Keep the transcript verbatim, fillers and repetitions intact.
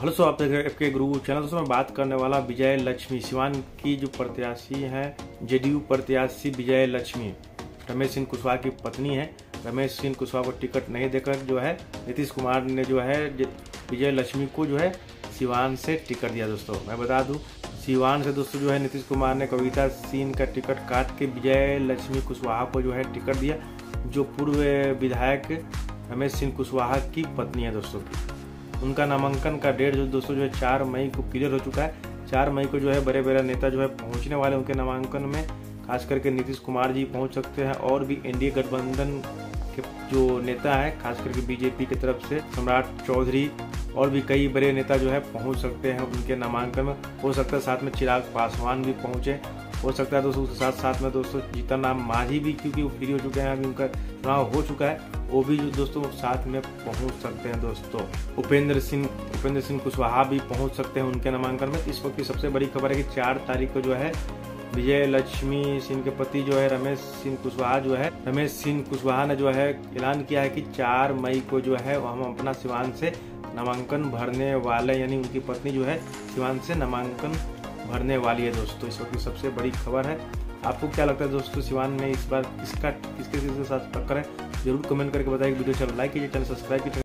Hello सो आप देख रहे हैं एफके ग्रुप चैनल। दोस्तों मैं बात करने वाला विजय लक्ष्मी सिवान की जो प्रत्याशी हैं, जेडीयू प्रत्याशी विजय लक्ष्मी रमेश सिंह कुशवाहा की पत्नी है। रमेश सिंह कुशवाहा को टिकट नहीं देकर जो है नीतीश कुमार ने जो है विजय लक्ष्मी को जो है सिवान से टिकट दिया। दोस्तों मैं बता दूं सिवान से दोस्तों जो है नीतीश कुमार ने कविता सिंह का टिकट काट के विजय लक्ष्मी कुशवाहा को जो है टिकट दिया, जो पूर्व विधायक रमेश सिंह कुशवाहा की पत्नी है। दोस्तों उनका नामांकन का डेट जो दोस्तों जो है चार मई को क्लियर हो चुका है। चार मई को जो है बड़े बड़े नेता जो है पहुंचने वाले, उनके नामांकन में खास करके नीतीश कुमार जी पहुंच सकते हैं और भी एनडीए गठबंधन के जो नेता है खास करके बीजेपी की तरफ से सम्राट चौधरी और भी कई बड़े नेता जो है पहुंच सकते हैं उनके नामांकन में। हो सकता है साथ में चिराग पासवान भी पहुंचे, हो सकता है दोस्तों उसके साथ साथ में दोस्तों जीता नाम माझी भी, क्योंकि वो फ्री हो चुके हैं, अभी उनका चुनाव हो चुका है, वो भी जो दोस्तों साथ में पहुंच सकते हैं। दोस्तों उपेंद्र सिंह उपेंद्र सिंह कुशवाहा भी पहुंच सकते हैं उनके नामांकन में। इस वक्त की सबसे बड़ी खबर है कि चार तारीख को जो है विजय लक्ष्मी सिंह के पति जो है रमेश सिंह कुशवाहा जो है रमेश सिंह कुशवाहा ने जो है ऐलान किया है कि चार मई को जो है हम अपना सिवान से नामांकन भरने वाले, यानी उनकी पत्नी जो है सिवान से नामांकन भरने वाली है। दोस्तों इस वक्त की सबसे बड़ी खबर है। आपको क्या लगता है दोस्तों सिवान में इस बार किसका किसके किसके साथ टक्कर है? जरूर कमेंट करके बताइए। वीडियो चैनल लाइक कीजिए, चैनल सब्सक्राइब कीजिए।